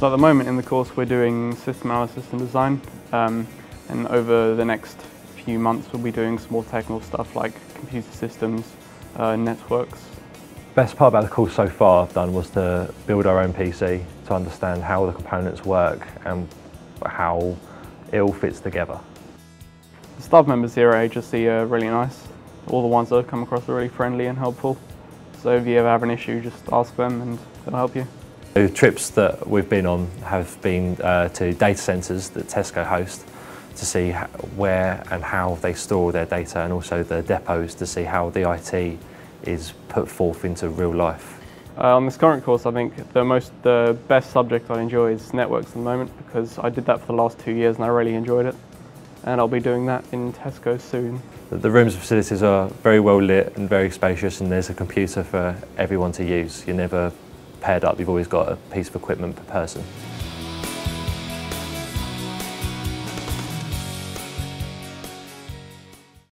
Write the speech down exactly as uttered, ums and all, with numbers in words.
So at the moment in the course we're doing system analysis and design, um, and over the next few months we'll be doing some more technical stuff like computer systems, uh, networks. Best part about the course so far I've done was to build our own P C to understand how the components work and how it all fits together. The staff members here at H R C are really nice. All the ones that I've come across are really friendly and helpful. So if you ever have an issue, just ask them and they'll help you. The trips that we've been on have been uh, to data centres that Tesco hosts to see where and how they store their data, and also the depots to see how the I T is put forth into real life. Uh, on this current course I think the most, the best subject I enjoy is networks at the moment, because I did that for the last two years and I really enjoyed it, and I'll be doing that in Tesco soon. The rooms and facilities are very well lit and very spacious, and there's a computer for everyone to use. You're never paired up, you've always got a piece of equipment per person.